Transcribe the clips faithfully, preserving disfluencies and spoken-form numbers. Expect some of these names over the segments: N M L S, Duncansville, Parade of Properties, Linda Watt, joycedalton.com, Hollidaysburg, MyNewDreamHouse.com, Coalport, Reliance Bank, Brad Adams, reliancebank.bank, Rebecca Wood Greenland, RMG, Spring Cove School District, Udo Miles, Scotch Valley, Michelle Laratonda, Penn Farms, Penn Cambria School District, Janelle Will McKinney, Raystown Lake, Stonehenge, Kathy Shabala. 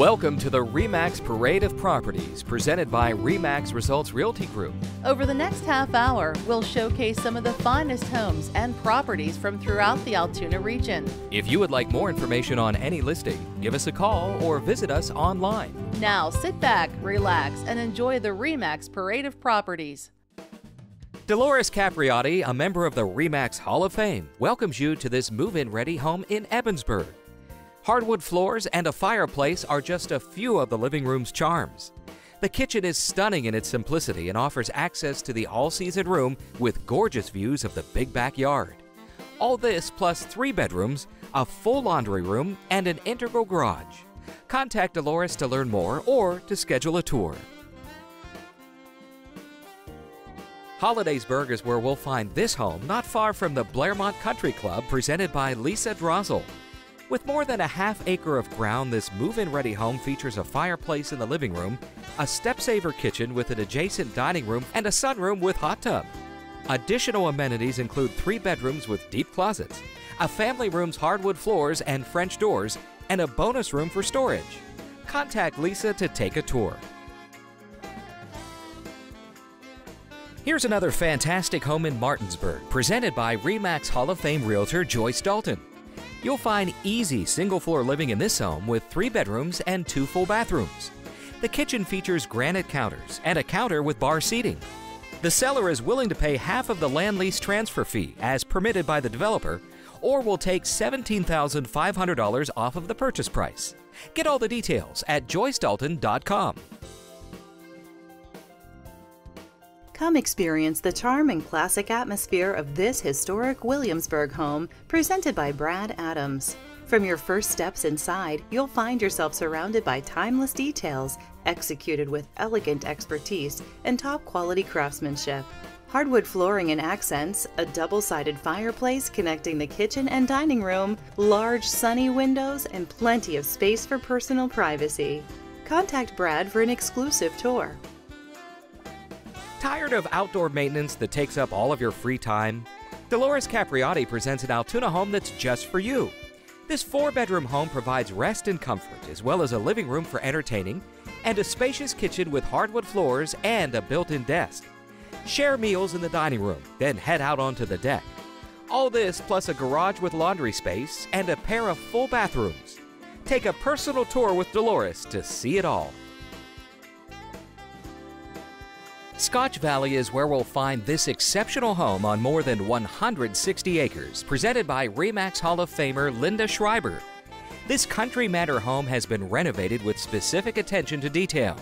Welcome to the RE/MAX Parade of Properties, presented by RE/MAX Results Realty Group. Over the next half hour, we'll showcase some of the finest homes and properties from throughout the Altoona region. If you would like more information on any listing, give us a call or visit us online. Now sit back, relax, and enjoy the RE/MAX Parade of Properties. Dolores Capriotti, a member of the RE/MAX Hall of Fame, welcomes you to this move-in ready home in Ebensburg. Hardwood floors and a fireplace are just a few of the living room's charms. The kitchen is stunning in its simplicity and offers access to the all-season room with gorgeous views of the big backyard. All this plus three bedrooms, a full laundry room, and an integral garage. Contact Dolores to learn more or to schedule a tour. Hollidaysburg is where we'll find this home, not far from the Blairmont Country Club, presented by Lisa Drzal. With more than a half acre of ground, this move-in ready home features a fireplace in the living room, a step-saver kitchen with an adjacent dining room, and a sunroom with hot tub. Additional amenities include three bedrooms with deep closets, a family room's hardwood floors and French doors, and a bonus room for storage. Contact Lisa to take a tour. Here's another fantastic home in Martinsburg, presented by RE/MAX Hall of Fame Realtor Joyce Dalton. You'll find easy single-floor living in this home with three bedrooms and two full bathrooms. The kitchen features granite counters and a counter with bar seating. The seller is willing to pay half of the land lease transfer fee as permitted by the developer, or will take seventeen thousand five hundred dollars off of the purchase price. Get all the details at joyce dalton dot com. Come experience the charm and classic atmosphere of this historic Williamsburg home, presented by Brad Adams. From your first steps inside, you'll find yourself surrounded by timeless details, executed with elegant expertise and top-quality craftsmanship. Hardwood flooring and accents, a double-sided fireplace connecting the kitchen and dining room, large sunny windows, and plenty of space for personal privacy. Contact Brad for an exclusive tour. Tired of outdoor maintenance that takes up all of your free time? Dolores Capriotti presents an Altoona home that's just for you. This four-bedroom home provides rest and comfort, as well as a living room for entertaining and a spacious kitchen with hardwood floors and a built-in desk. Share meals in the dining room, then head out onto the deck. All this plus a garage with laundry space and a pair of full bathrooms. Take a personal tour with Dolores to see it all. Scotch Valley is where we'll find this exceptional home on more than one hundred sixty acres, presented by RE/MAX Hall of Famer Linda Schreiber. This country manor home has been renovated with specific attention to detail.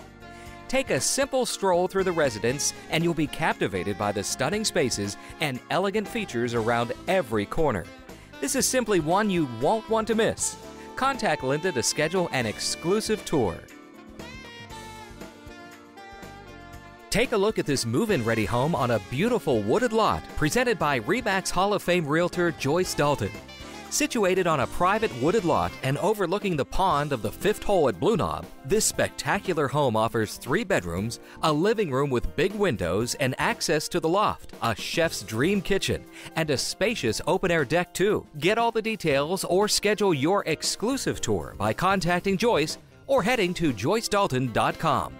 Take a simple stroll through the residence and you'll be captivated by the stunning spaces and elegant features around every corner. This is simply one you won't want to miss. Contact Linda to schedule an exclusive tour. Take a look at this move-in ready home on a beautiful wooded lot, presented by RE/MAX Hall of Fame Realtor Joyce Dalton. Situated on a private wooded lot and overlooking the pond of the fifth hole at Blue Knob, this spectacular home offers three bedrooms, a living room with big windows and access to the loft, a chef's dream kitchen, and a spacious open-air deck too. Get all the details or schedule your exclusive tour by contacting Joyce or heading to joyce dalton dot com.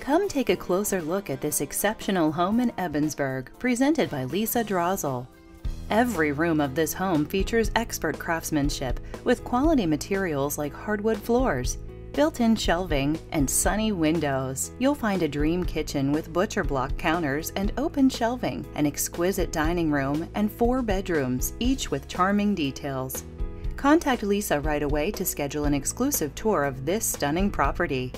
Come take a closer look at this exceptional home in Ebensburg, presented by Lisa Drzal. Every room of this home features expert craftsmanship with quality materials like hardwood floors, built-in shelving, and sunny windows. You'll find a dream kitchen with butcher block counters and open shelving, an exquisite dining room, and four bedrooms, each with charming details. Contact Lisa right away to schedule an exclusive tour of this stunning property.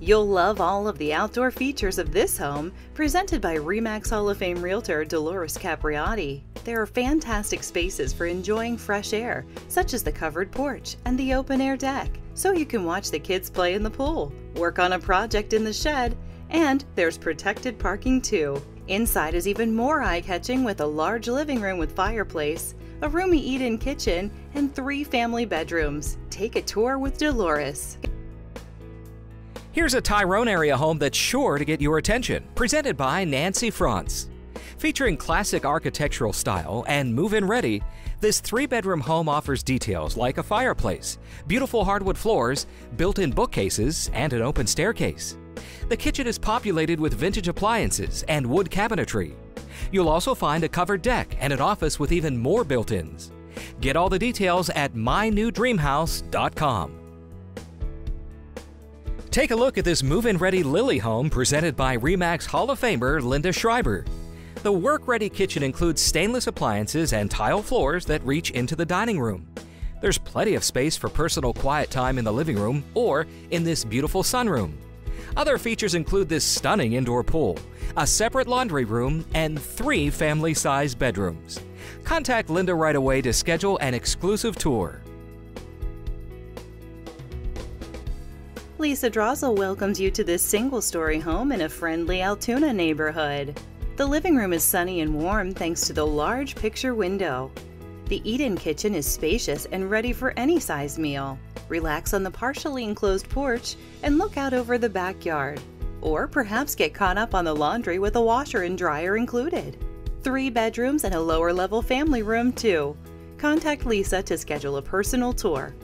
You'll love all of the outdoor features of this home, presented by RE/MAX Hall of Fame Realtor Dolores Capriotti. There are fantastic spaces for enjoying fresh air, such as the covered porch and the open-air deck, so you can watch the kids play in the pool, work on a project in the shed, and there's protected parking too. Inside is even more eye-catching with a large living room with fireplace, a roomy eat-in kitchen, and three family bedrooms. Take a tour with Dolores. Here's a Tyrone area home that's sure to get your attention, presented by Nancy Frantz. Featuring classic architectural style and move-in ready, this three-bedroom home offers details like a fireplace, beautiful hardwood floors, built-in bookcases, and an open staircase. The kitchen is populated with vintage appliances and wood cabinetry. You'll also find a covered deck and an office with even more built-ins. Get all the details at my new dream house dot com. Take a look at this move-in ready Lily home presented by RE/MAX Hall of Famer Linda Schreiber. The work-ready kitchen includes stainless appliances and tile floors that reach into the dining room. There's plenty of space for personal quiet time in the living room or in this beautiful sunroom. Other features include this stunning indoor pool, a separate laundry room, and three family-sized bedrooms. Contact Linda right away to schedule an exclusive tour. Lisa Drzal welcomes you to this single-story home in a friendly Altoona neighborhood. The living room is sunny and warm thanks to the large picture window. The eat-in kitchen is spacious and ready for any size meal. Relax on the partially enclosed porch and look out over the backyard. Or perhaps get caught up on the laundry with a washer and dryer included. Three bedrooms and a lower-level family room, too. Contact Lisa to schedule a personal tour.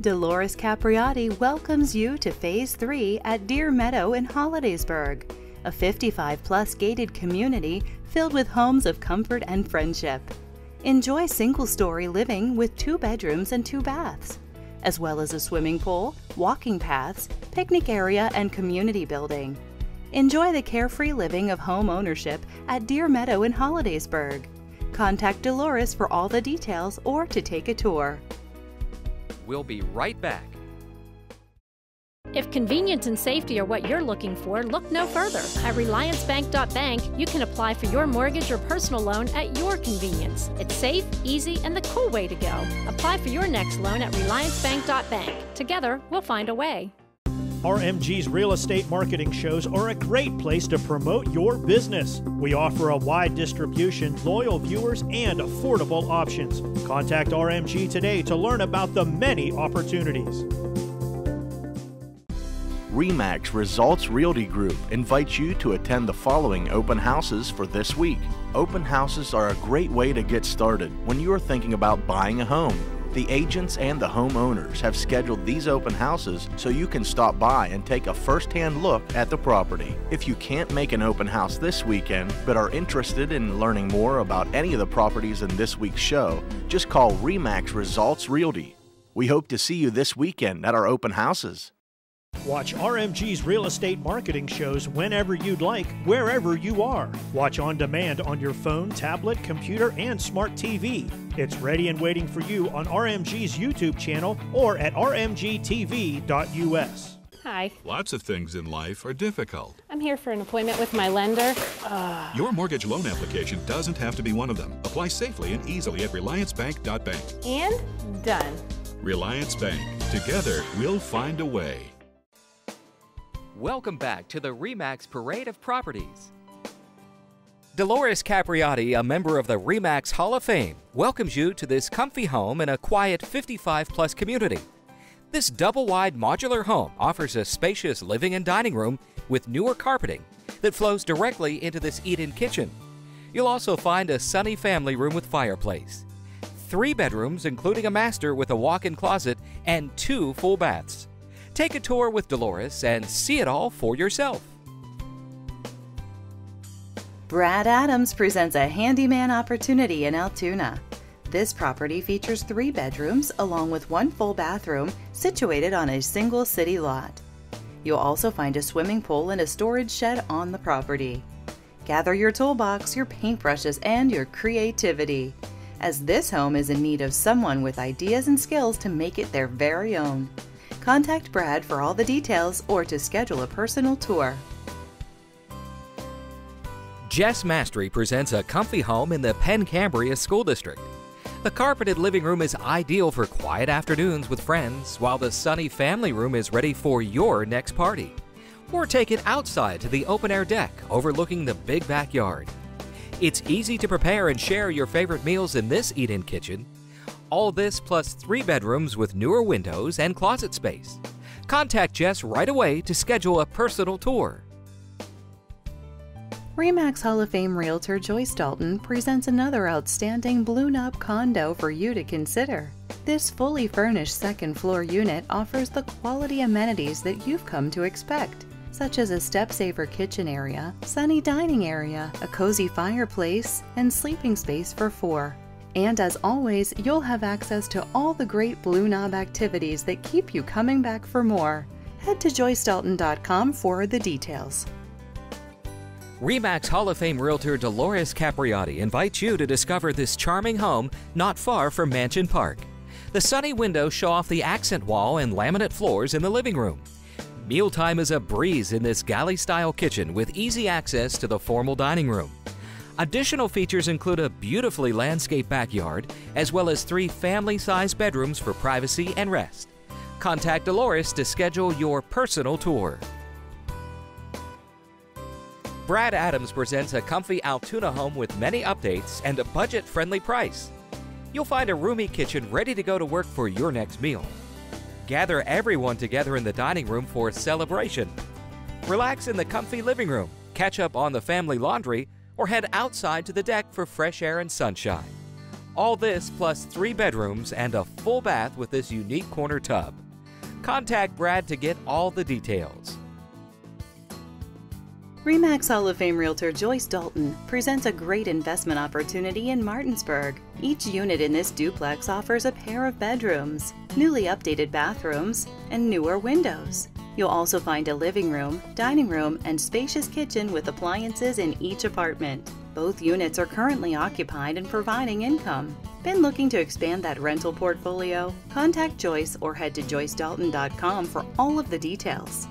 Dolores Capriotti welcomes you to Phase three at Deer Meadow in Hollidaysburg, a fifty-five plus gated community filled with homes of comfort and friendship. Enjoy single-story living with two bedrooms and two baths, as well as a swimming pool, walking paths, picnic area, and community building. Enjoy the carefree living of home ownership at Deer Meadow in Hollidaysburg. Contact Dolores for all the details or to take a tour. We'll be right back. If convenience and safety are what you're looking for, look no further. At reliance bank dot bank, you can apply for your mortgage or personal loan at your convenience. It's safe, easy, and the cool way to go. Apply for your next loan at reliance bank dot bank. Together, we'll find a way. R M G's real estate marketing shows are a great place to promote your business. We offer a wide distribution, loyal viewers, and affordable options. Contact R M G today to learn about the many opportunities. RE/MAX Results Realty Group invites you to attend the following open houses for this week. Open houses are a great way to get started when you are thinking about buying a home. The agents and the homeowners have scheduled these open houses so you can stop by and take a first-hand look at the property. If you can't make an open house this weekend but are interested in learning more about any of the properties in this week's show, just call RE/MAX Results Realty. We hope to see you this weekend at our open houses. Watch R M G's real estate marketing shows whenever you'd like, wherever you are. Watch on demand on your phone, tablet, computer, and smart T V. It's ready and waiting for you on R M G's YouTube channel or at R M G T V dot U S. Hi. Lots of things in life are difficult. I'm here for an appointment with my lender. Uh... Your mortgage loan application doesn't have to be one of them. Apply safely and easily at reliance bank dot bank. And done. Reliance Bank. Together, we'll find a way. Welcome back to the RE/MAX Parade of Properties. Dolores Capriotti, a member of the RE/MAX Hall of Fame, welcomes you to this comfy home in a quiet fifty-five plus community. This double-wide modular home offers a spacious living and dining room with newer carpeting that flows directly into this eat-in kitchen. You'll also find a sunny family room with fireplace, three bedrooms including a master with a walk-in closet, and two full baths. Take a tour with Dolores and see it all for yourself. Brad Adams presents a handyman opportunity in Altoona. This property features three bedrooms along with one full bathroom situated on a single city lot. You'll also find a swimming pool and a storage shed on the property. Gather your toolbox, your paintbrushes, and your creativity, as this home is in need of someone with ideas and skills to make it their very own. Contact Brad for all the details or to schedule a personal tour. Jess Mastri presents a comfy home in the Penn Cambria School District. The carpeted living room is ideal for quiet afternoons with friends, while the sunny family room is ready for your next party. Or take it outside to the open-air deck overlooking the big backyard. It's easy to prepare and share your favorite meals in this eat-in kitchen. All this plus three bedrooms with newer windows and closet space. Contact Jess right away to schedule a personal tour. RE/MAX Hall of Fame Realtor Joyce Dalton presents another outstanding blue-knob condo for you to consider. This fully furnished second-floor unit offers the quality amenities that you've come to expect, such as a step-saver kitchen area, sunny dining area, a cozy fireplace, and sleeping space for four. And as always, you'll have access to all the great Blue Knob activities that keep you coming back for more. Head to joyce dalton dot com for the details. RE/MAX Hall of Fame Realtor Dolores Capriotti invites you to discover this charming home not far from Mansion Park. The sunny windows show off the accent wall and laminate floors in the living room. Mealtime is a breeze in this galley-style kitchen with easy access to the formal dining room. Additional features include a beautifully landscaped backyard, as well as three family-sized bedrooms for privacy and rest. Contact Dolores to schedule your personal tour. Brad Adams presents a comfy Altoona home with many updates and a budget-friendly price. You'll find a roomy kitchen ready to go to work for your next meal. Gather everyone together in the dining room for a celebration. Relax in the comfy living room, catch up on the family laundry, or head outside to the deck for fresh air and sunshine. All this plus three bedrooms and a full bath with this unique corner tub. Contact Brad to get all the details. RE/MAX Hall of Fame Realtor Joyce Dalton presents a great investment opportunity in Martinsburg. Each unit in this duplex offers a pair of bedrooms, newly updated bathrooms, and newer windows. You'll also find a living room, dining room, and spacious kitchen with appliances in each apartment. Both units are currently occupied and providing income. Been looking to expand that rental portfolio? Contact Joyce or head to joyce dalton dot com for all of the details.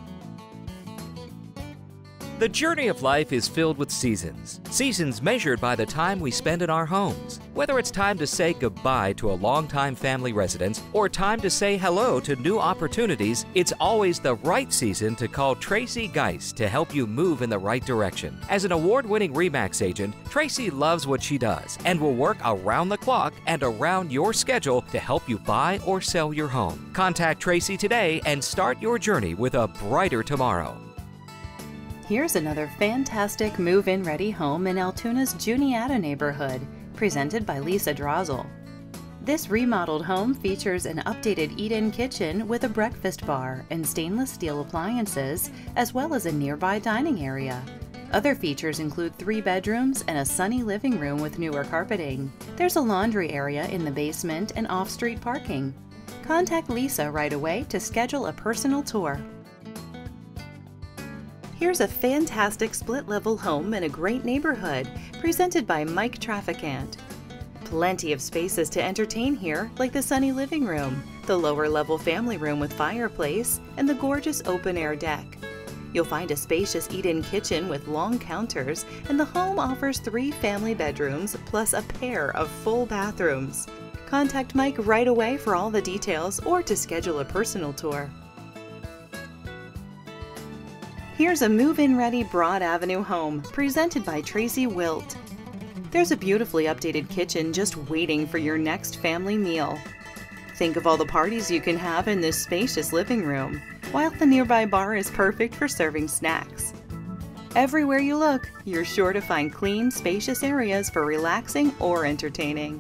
The journey of life is filled with seasons. Seasons measured by the time we spend in our homes. Whether it's time to say goodbye to a longtime family residence or time to say hello to new opportunities, it's always the right season to call Tracy Geis to help you move in the right direction. As an award-winning RE/MAX agent, Tracy loves what she does and will work around the clock and around your schedule to help you buy or sell your home. Contact Tracy today and start your journey with a brighter tomorrow. Here's another fantastic move-in ready home in Altoona's Juniata neighborhood, presented by Lisa Drzal. This remodeled home features an updated eat-in kitchen with a breakfast bar and stainless steel appliances, as well as a nearby dining area. Other features include three bedrooms and a sunny living room with newer carpeting. There's a laundry area in the basement and off-street parking. Contact Lisa right away to schedule a personal tour. Here's a fantastic split-level home in a great neighborhood, presented by Mike Traficant. Plenty of spaces to entertain here, like the sunny living room, the lower-level family room with fireplace, and the gorgeous open-air deck. You'll find a spacious eat-in kitchen with long counters, and the home offers three family bedrooms plus a pair of full bathrooms. Contact Mike right away for all the details or to schedule a personal tour. Here's a move-in ready Broad Avenue home, presented by Tracy Wilt. There's a beautifully updated kitchen just waiting for your next family meal. Think of all the parties you can have in this spacious living room, while the nearby bar is perfect for serving snacks. Everywhere you look, you're sure to find clean, spacious areas for relaxing or entertaining.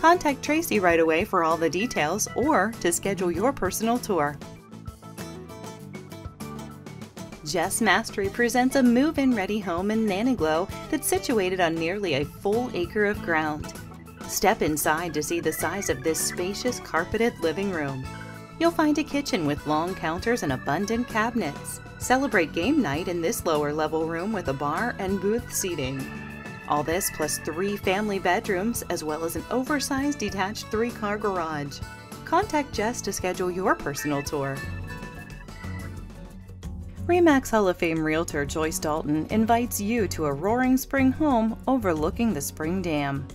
Contact Tracy right away for all the details or to schedule your personal tour. Jess Mastri presents a move-in ready home in Naniglow that's situated on nearly a full acre of ground. Step inside to see the size of this spacious carpeted living room. You'll find a kitchen with long counters and abundant cabinets. Celebrate game night in this lower level room with a bar and booth seating. All this plus three family bedrooms as well as an oversized detached three-car garage. Contact Jess to schedule your personal tour. RE/MAX Hall of Fame Realtor Joyce Dalton invites you to a roaring spring home overlooking the Spring Dam.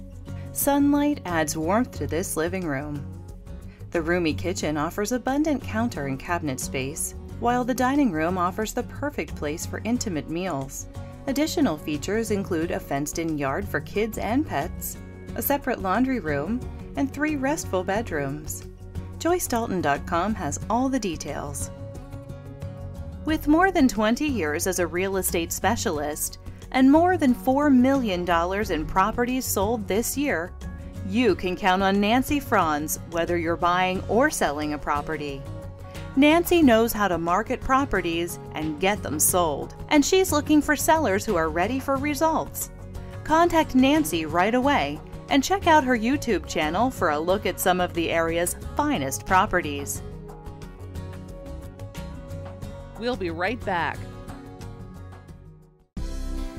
Sunlight adds warmth to this living room. The roomy kitchen offers abundant counter and cabinet space, while the dining room offers the perfect place for intimate meals. Additional features include a fenced-in yard for kids and pets, a separate laundry room, and three restful bedrooms. joyce dalton dot com has all the details. With more than twenty years as a real estate specialist, and more than four million dollars in properties sold this year, you can count on Nancy Frantz whether you're buying or selling a property. Nancy knows how to market properties and get them sold, and she's looking for sellers who are ready for results. Contact Nancy right away and check out her YouTube channel for a look at some of the area's finest properties. We'll be right back.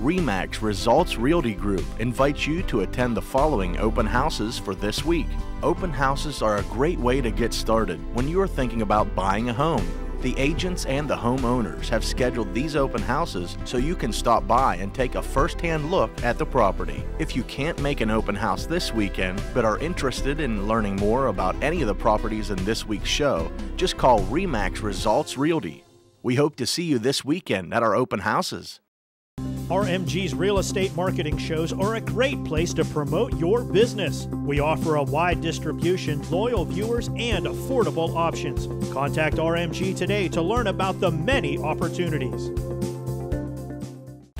RE/MAX Results Realty Group invites you to attend the following open houses for this week. Open houses are a great way to get started when you are thinking about buying a home. The agents and the homeowners have scheduled these open houses so you can stop by and take a first-hand look at the property. If you can't make an open house this weekend but are interested in learning more about any of the properties in this week's show, just call RE/MAX Results Realty. We hope to see you this weekend at our open houses. R M G's real estate marketing shows are a great place to promote your business. We offer a wide distribution, loyal viewers, and affordable options. Contact R M G today to learn about the many opportunities.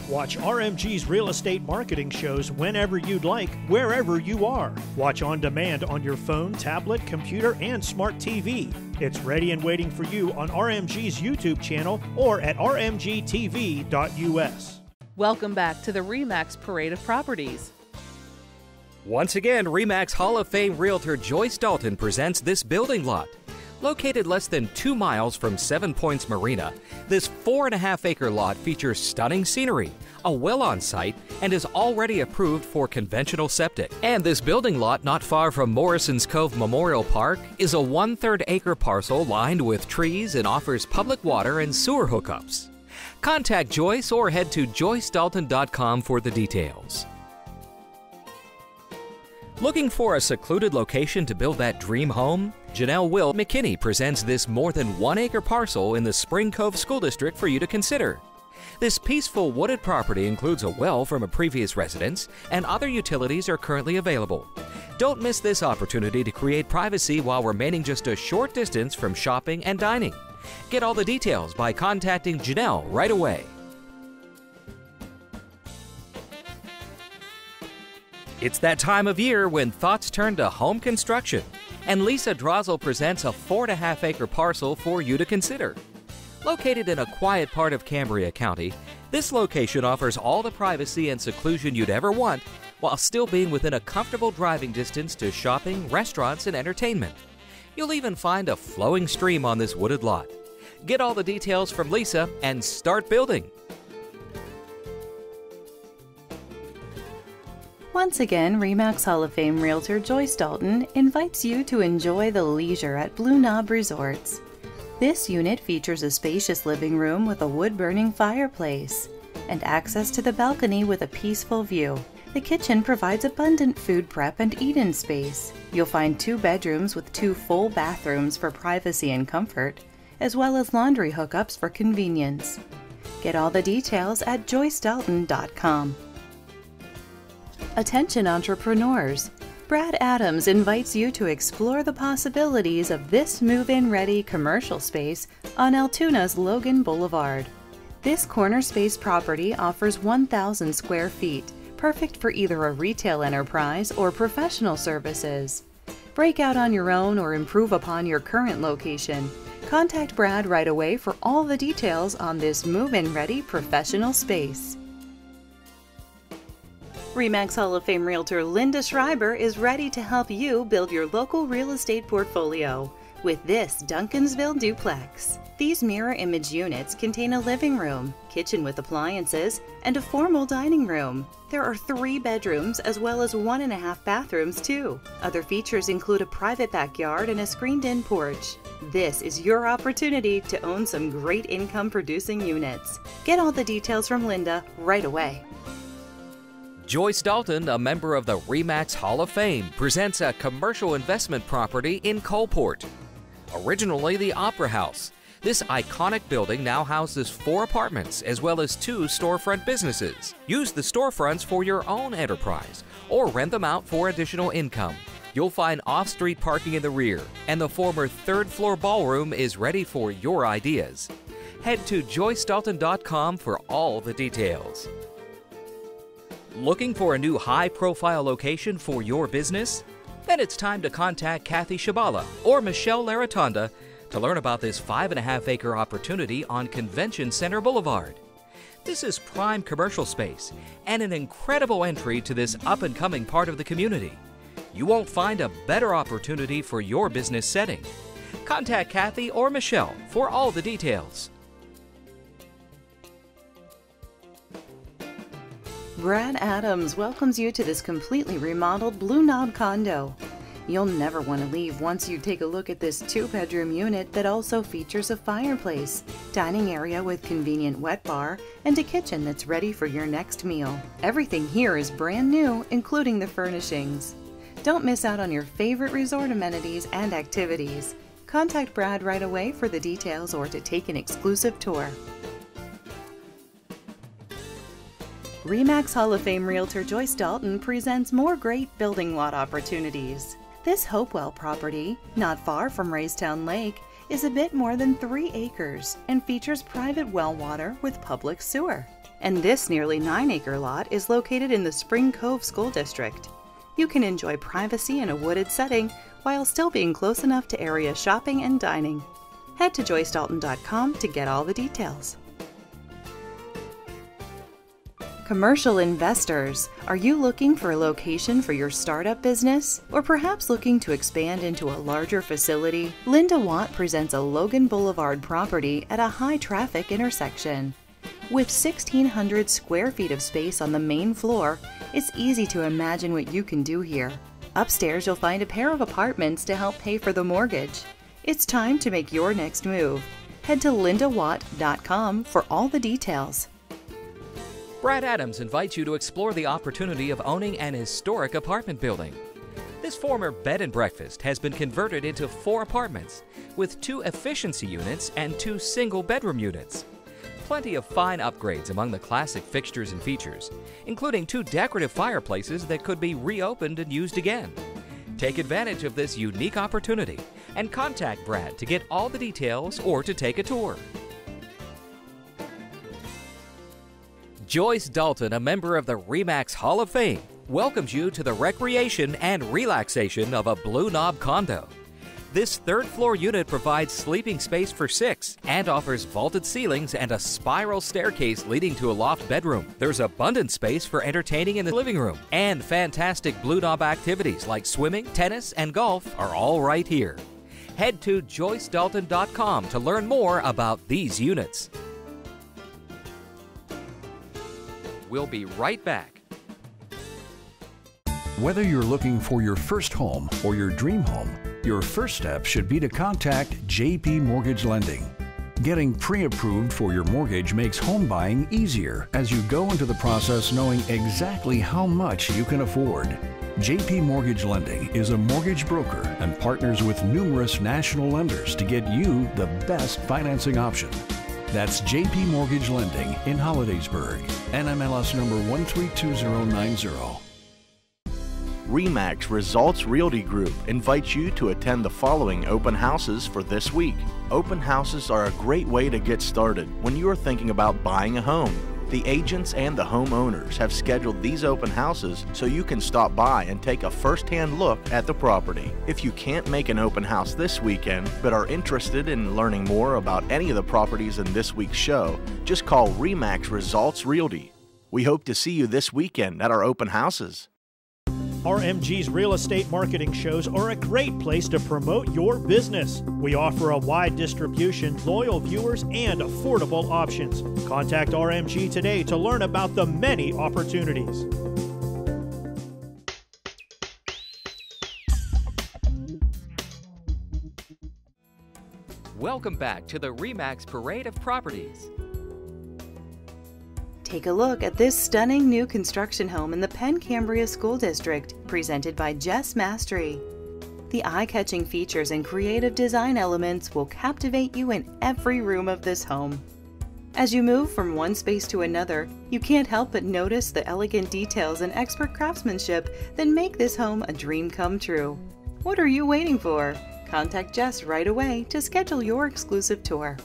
Watch R M G's real estate marketing shows whenever you'd like, wherever you are. Watch on demand on your phone, tablet, computer, and smart T V. It's ready and waiting for you on R M G's YouTube channel or at R M G T V dot U S. Welcome back to the RE/MAX Parade of Properties. Once again, RE/MAX Hall of Fame Realtor Joyce Dalton presents this building lot. Located less than two miles from Seven Points Marina, this four and a half acre lot features stunning scenery, a well on site, and is already approved for conventional septic. And this building lot not far from Morrison's Cove Memorial Park is a one-third acre parcel lined with trees and offers public water and sewer hookups. Contact Joyce or head to joyce dalton dot com for the details. Looking for a secluded location to build that dream home? Janelle Will McKinney presents this more than one acre parcel in the Spring Cove School District for you to consider. This peaceful wooded property includes a well from a previous residence, and other utilities are currently available. Don't miss this opportunity to create privacy while remaining just a short distance from shopping and dining. Get all the details by contacting Janelle right away. It's that time of year when thoughts turn to home construction, and Lisa Drzal presents a four and a half acre parcel for you to consider. Located in a quiet part of Cambria County, this location offers all the privacy and seclusion you'd ever want while still being within a comfortable driving distance to shopping, restaurants, and entertainment. You'll even find a flowing stream on this wooded lot. Get all the details from Lisa and start building. Once again, RE/MAX Hall of Fame Realtor Joyce Dalton invites you to enjoy the leisure at Blue Knob Resorts. This unit features a spacious living room with a wood-burning fireplace and access to the balcony with a peaceful view. The kitchen provides abundant food prep and eat-in space. You'll find two bedrooms with two full bathrooms for privacy and comfort, as well as laundry hookups for convenience. Get all the details at joyce dalton dot com. Attention entrepreneurs! Brad Adams invites you to explore the possibilities of this move-in ready commercial space on Altoona's Logan Boulevard. This corner space property offers one thousand square feet, perfect for either a retail enterprise or professional services. Break out on your own or improve upon your current location. Contact Brad right away for all the details on this move-in ready professional space. RE/MAX Hall of Fame Realtor Linda Schreiber is ready to help you build your local real estate portfolio with this Duncansville duplex. These mirror image units contain a living room, kitchen with appliances, and a formal dining room. There are three bedrooms as well as one and a half bathrooms too. Other features include a private backyard and a screened-in porch. This is your opportunity to own some great income-producing units. Get all the details from Linda right away. Joyce Dalton, a member of the RE/MAX Hall of Fame, presents a commercial investment property in Coalport. Originally the Opera House, this iconic building now houses four apartments as well as two storefront businesses. Use the storefronts for your own enterprise or rent them out for additional income. You'll find off-street parking in the rear, and the former third floor ballroom is ready for your ideas. Head to joyce dalton dot com for all the details. Looking for a new high-profile location for your business? Then it's time to contact Kathy Shabala or Michelle Laratonda to learn about this five and a half acre opportunity on Convention Center Boulevard. This is prime commercial space and an incredible entry to this up-and-coming part of the community. You won't find a better opportunity for your business setting. Contact Kathy or Michelle for all the details. Brad Adams welcomes you to this completely remodeled Blue Knob condo. You'll never want to leave once you take a look at this two-bedroom unit that also features a fireplace, dining area with convenient wet bar, and a kitchen that's ready for your next meal. Everything here is brand new, including the furnishings. Don't miss out on your favorite resort amenities and activities. Contact Brad right away for the details or to take an exclusive tour. RE/MAX Hall of Fame Realtor Joyce Dalton presents more great building lot opportunities. This Hopewell property, not far from Raystown Lake, is a bit more than three acres and features private well water with public sewer. And this nearly nine acre lot is located in the Spring Cove School District. You can enjoy privacy in a wooded setting while still being close enough to area shopping and dining. Head to joy stalton dot com to get all the details. Commercial investors, are you looking for a location for your startup business? Or perhaps looking to expand into a larger facility? Linda Watt presents a Logan Boulevard property at a high-traffic intersection. With sixteen hundred square feet of space on the main floor, it's easy to imagine what you can do here. Upstairs, you'll find a pair of apartments to help pay for the mortgage. It's time to make your next move. Head to linda watt dot com for all the details. Brad Adams invites you to explore the opportunity of owning an historic apartment building. This former bed and breakfast has been converted into four apartments with two efficiency units and two single bedroom units. Plenty of fine upgrades among the classic fixtures and features, including two decorative fireplaces that could be reopened and used again. Take advantage of this unique opportunity and contact Brad to get all the details or to take a tour. Joyce Dalton, a member of the RE/MAX Hall of Fame, welcomes you to the recreation and relaxation of a Blue Knob condo. This third-floor unit provides sleeping space for six and offers vaulted ceilings and a spiral staircase leading to a loft bedroom. There's abundant space for entertaining in the living room, and fantastic Blue Knob activities like swimming, tennis, and golf are all right here. Head to joyce dalton dot com to learn more about these units. We'll be right back. Whether you're looking for your first home or your dream home, your first step should be to contact J P Mortgage Lending. Getting pre-approved for your mortgage makes home buying easier as you go into the process knowing exactly how much you can afford. J P Mortgage Lending is a mortgage broker and partners with numerous national lenders to get you the best financing option. That's J P Mortgage Lending in Hollidaysburg, N M L S number one three two zero nine zero. RE/MAX Results Realty Group invites you to attend the following open houses for this week. Open houses are a great way to get started when you are thinking about buying a home. The agents and the homeowners have scheduled these open houses so you can stop by and take a first-hand look at the property. If you can't make an open house this weekend but are interested in learning more about any of the properties in this week's show, just call RE/MAX Results Realty. We hope to see you this weekend at our open houses. R M G's real estate marketing shows are a great place to promote your business. We offer a wide distribution, loyal viewers, and affordable options. Contact R M G today to learn about the many opportunities. Welcome back to the RE/MAX Parade of Properties. Take a look at this stunning new construction home in the Penn Cambria School District, presented by Jess Mastri. The eye-catching features and creative design elements will captivate you in every room of this home. As you move from one space to another, you can't help but notice the elegant details and expert craftsmanship that make this home a dream come true. What are you waiting for? Contact Jess right away to schedule your exclusive tour.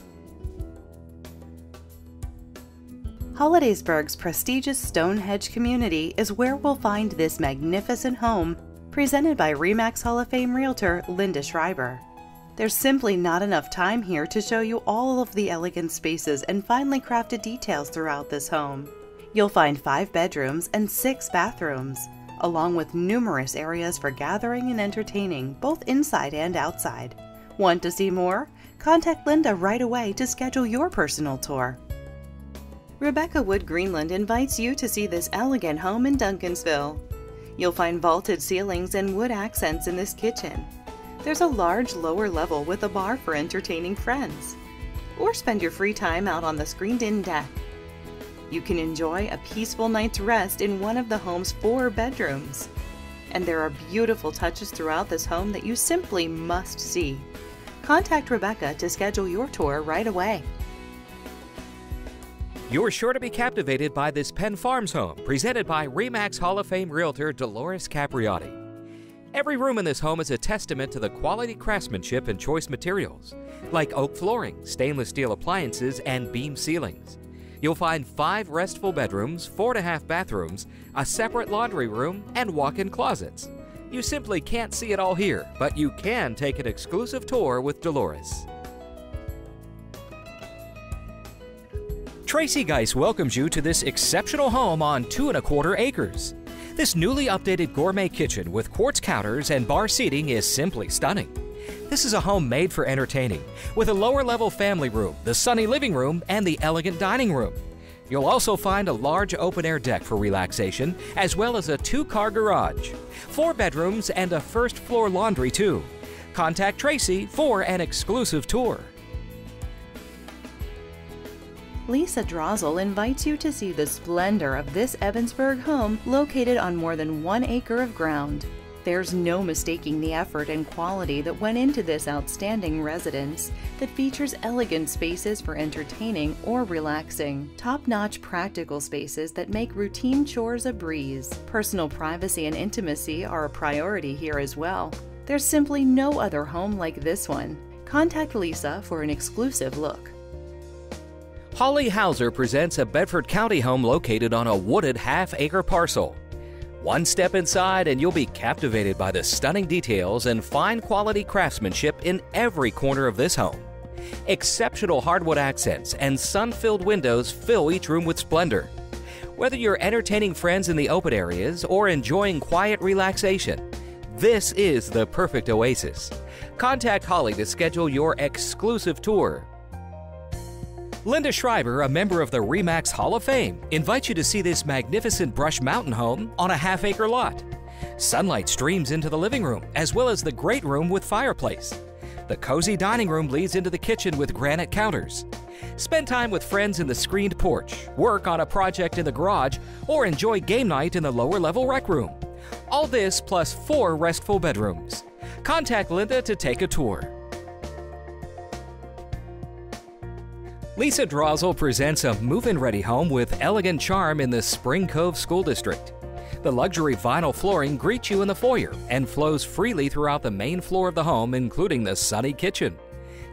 Hollidaysburg's prestigious Stonehenge community is where we'll find this magnificent home, presented by RE/MAX Hall of Fame Realtor Linda Schreiber. There's simply not enough time here to show you all of the elegant spaces and finely crafted details throughout this home. You'll find five bedrooms and six bathrooms, along with numerous areas for gathering and entertaining, both inside and outside. Want to see more? Contact Linda right away to schedule your personal tour. Rebecca Wood Greenland invites you to see this elegant home in Duncansville. You'll find vaulted ceilings and wood accents in this kitchen. There's a large lower level with a bar for entertaining friends. Or spend your free time out on the screened-in deck. You can enjoy a peaceful night's rest in one of the home's four bedrooms. And there are beautiful touches throughout this home that you simply must see. Contact Rebecca to schedule your tour right away. You're sure to be captivated by this Penn Farms home, presented by RE/MAX Hall of Fame Realtor Dolores Capriotti. Every room in this home is a testament to the quality craftsmanship and choice materials, like oak flooring, stainless steel appliances, and beam ceilings. You'll find five restful bedrooms, four and a half bathrooms, a separate laundry room, and walk-in closets. You simply can't see it all here, but you can take an exclusive tour with Dolores. Tracy Geis welcomes you to this exceptional home on two and a quarter acres. This newly updated gourmet kitchen with quartz counters and bar seating is simply stunning. This is a home made for entertaining, with a lower level family room, the sunny living room, and the elegant dining room. You'll also find a large open air deck for relaxation, as well as a two-car garage, four bedrooms, and a first floor laundry too. Contact Tracy for an exclusive tour. Lisa Drzal invites you to see the splendor of this Evansburg home located on more than one acre of ground. There's no mistaking the effort and quality that went into this outstanding residence that features elegant spaces for entertaining or relaxing, top-notch practical spaces that make routine chores a breeze. Personal privacy and intimacy are a priority here as well. There's simply no other home like this one. Contact Lisa for an exclusive look. Holly Hauser presents a Bedford County home located on a wooded half-acre parcel. One step inside and you'll be captivated by the stunning details and fine-quality craftsmanship in every corner of this home. Exceptional hardwood accents and sun-filled windows fill each room with splendor. Whether you're entertaining friends in the open areas or enjoying quiet relaxation, this is the perfect oasis. Contact Holly to schedule your exclusive tour. Linda Schreiber, a member of the RE/MAX Hall of Fame, invites you to see this magnificent Brush Mountain home on a half-acre lot. Sunlight streams into the living room, as well as the great room with fireplace. The cozy dining room leads into the kitchen with granite counters. Spend time with friends in the screened porch, work on a project in the garage, or enjoy game night in the lower-level rec room. All this plus four restful bedrooms. Contact Linda to take a tour. Lisa Drzal presents a move-in ready home with elegant charm in the Spring Cove School District. The luxury vinyl flooring greets you in the foyer and flows freely throughout the main floor of the home, including the sunny kitchen.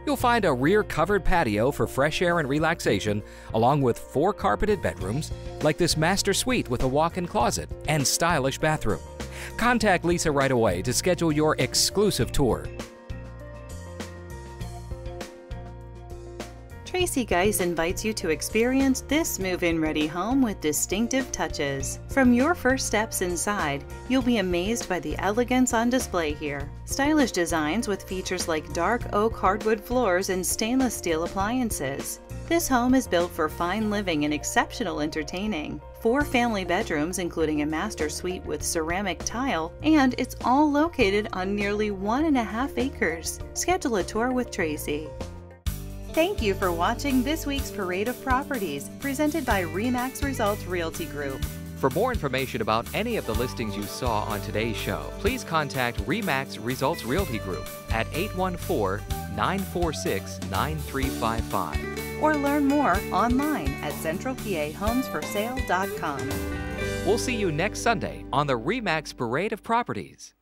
You'll find a rear covered patio for fresh air and relaxation, along with four carpeted bedrooms, like this master suite with a walk-in closet and stylish bathroom. Contact Lisa right away to schedule your exclusive tour. Tracy Geis invites you to experience this move-in ready home with distinctive touches. From your first steps inside, you'll be amazed by the elegance on display here. Stylish designs with features like dark oak hardwood floors and stainless steel appliances. This home is built for fine living and exceptional entertaining. Four family bedrooms, including a master suite with ceramic tile, and it's all located on nearly one and a half acres. Schedule a tour with Tracy. Thank you for watching this week's Parade of Properties, presented by RE/MAX Results Realty Group. For more information about any of the listings you saw on today's show, please contact RE/MAX Results Realty Group at eight one four, nine four six, nine three five five. Or learn more online at central p a homes for sale dot com. We'll see you next Sunday on the RE/MAX Parade of Properties.